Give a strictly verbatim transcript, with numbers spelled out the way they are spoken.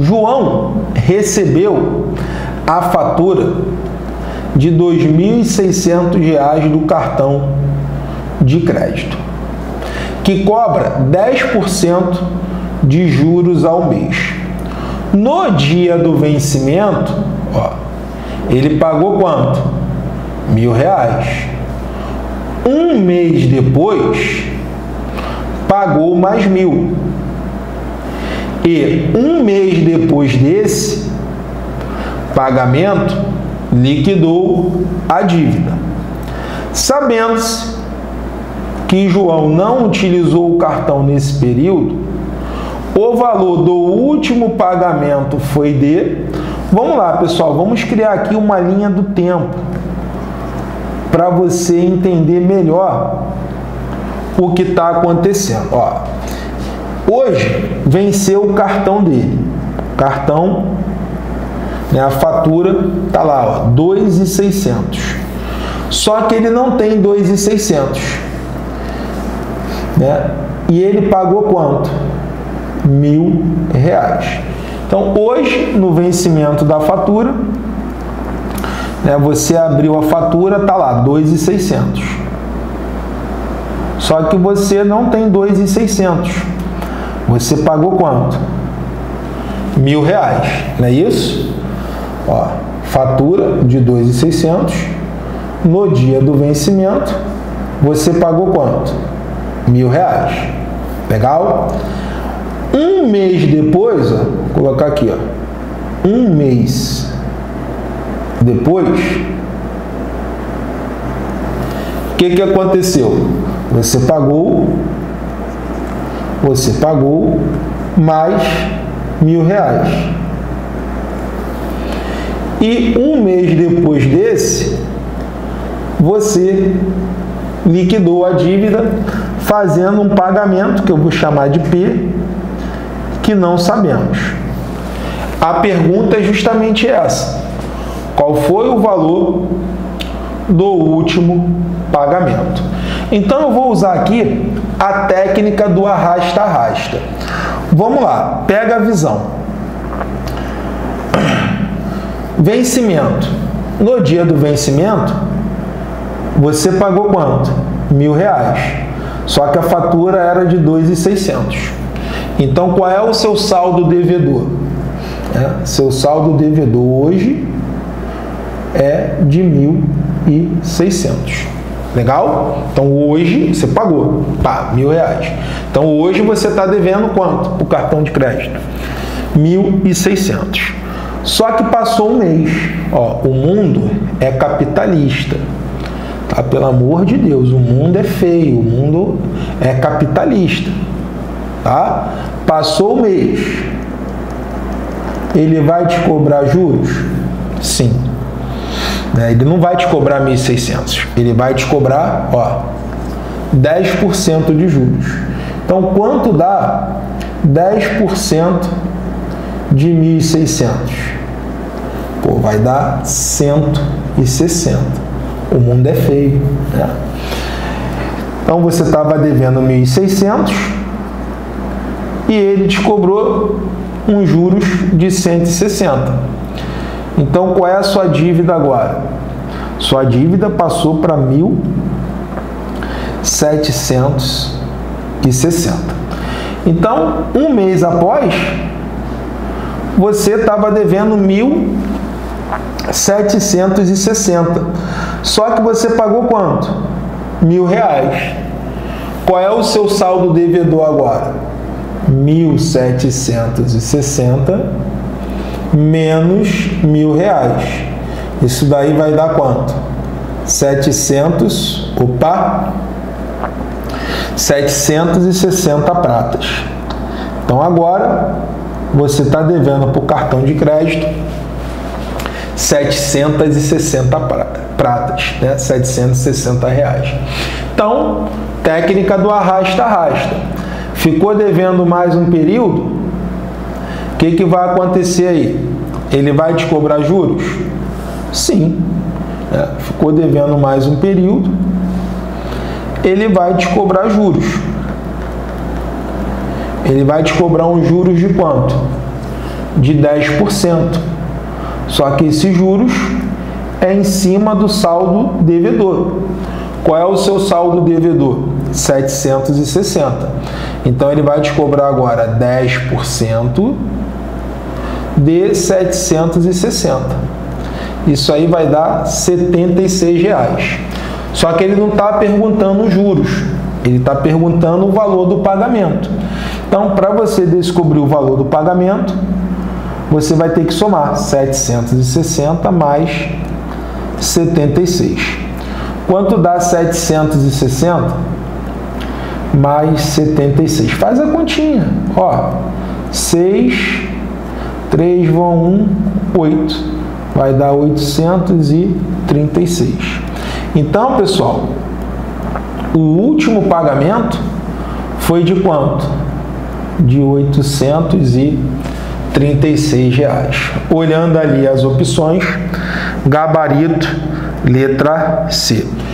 João recebeu a fatura de dois mil e seiscentos reais do cartão de crédito, que cobra dez por cento de juros ao mês. No dia do vencimento, ó, ele pagou quanto? Mil reais. Um mês depois, pagou mais mil. E um mês depois desse pagamento, liquidou a dívida. Sabendo-se que João não utilizou o cartão nesse período, o valor do último pagamento foi de... Vamos lá, pessoal, vamos criar aqui uma linha do tempo para você entender melhor o que está acontecendo. Ó, hoje venceu o cartão dele, cartão, né, a fatura está lá, ó, dois mil e seiscentos reais. Só que ele não tem dois mil e seiscentos reais. Né? E ele pagou quanto? Mil reais. Então, hoje, no vencimento da fatura, né, você abriu a fatura, tá lá, dois mil e seiscentos reais. Só que você não tem dois mil e seiscentos reais. Você pagou quanto? Mil reais. Não é isso? Ó, fatura de dois mil e seiscentos reais. No dia do vencimento, você pagou quanto? Mil reais. Legal? Um mês depois, ó, vou colocar aqui, ó, um mês depois, o que que aconteceu? Você pagou, você pagou mais mil reais. E um mês depois desse, você liquidou a dívida fazendo um pagamento, que eu vou chamar de P, que não sabemos. A pergunta é justamente essa. Qual foi o valor do último pagamento? Então, eu vou usar aqui a técnica do arrasta-arrasta. Vamos lá, pega a visão. Vencimento. No dia do vencimento, você pagou quanto? Mil reais. Só que a fatura era de dois mil e seiscentos reais. Então, qual é o seu saldo devedor? É, seu saldo devedor hoje é de mil e seiscentos reais. Legal? Então, hoje você pagou, tá, mil reais. Então, hoje você está devendo quanto? O cartão de crédito. mil e seiscentos reais. Só que passou um mês. Ó, o mundo é capitalista. Tá? Pelo amor de Deus, o mundo é feio, o mundo é capitalista. Tá? Passou o mês, ele vai te cobrar juros? Sim. Né? Ele não vai te cobrar mil e seiscentos reais, ele vai te cobrar, ó, dez por cento de juros. Então, quanto dá dez por cento de mil e seiscentos reais? Pô, vai dar cento e sessenta reais. O mundo é feio, né? Então, você estava devendo mil e seiscentos reais, e ele te cobrou uns juros de cento e sessenta. Então, qual é a sua dívida agora? Sua dívida passou para mil setecentos e sessenta. Então, um mês após, você estava devendo mil setecentos e sessenta. Só que você pagou quanto? Mil reais. Qual é o seu saldo devedor agora? mil setecentos e sessenta menos mil reais. Isso daí vai dar quanto? setecentos, opa, setecentos e sessenta pratas. Então, agora, você está devendo para o cartão de crédito setecentos e sessenta pratas, né? setecentos e sessenta reais. Então, técnica do arrasta-arrasta. Ficou devendo mais um período, o que que vai acontecer aí? Ele vai te cobrar juros? Sim. É, ficou devendo mais um período, ele vai te cobrar juros. Ele vai te cobrar um juros de quanto? de dez por cento. Só que esses juros é em cima do saldo devedor. Qual é o seu saldo devedor? setecentos e sessenta. Então, ele vai te cobrar agora dez por cento de setecentos e sessenta. Isso aí vai dar setenta e seis reais. Só que ele não está perguntando juros, ele está perguntando o valor do pagamento. Então, para você descobrir o valor do pagamento, você vai ter que somar setecentos e sessenta mais setenta e seis. Quanto dá setecentos e sessenta? Mais setenta e seis. Faz a continha. Ó, seis, três vão um, oito. Vai dar oitocentos e trinta e seis. Então, pessoal, o último pagamento foi de quanto? De oitocentos e trinta e seis reais. Olhando ali as opções, gabarito, letra C.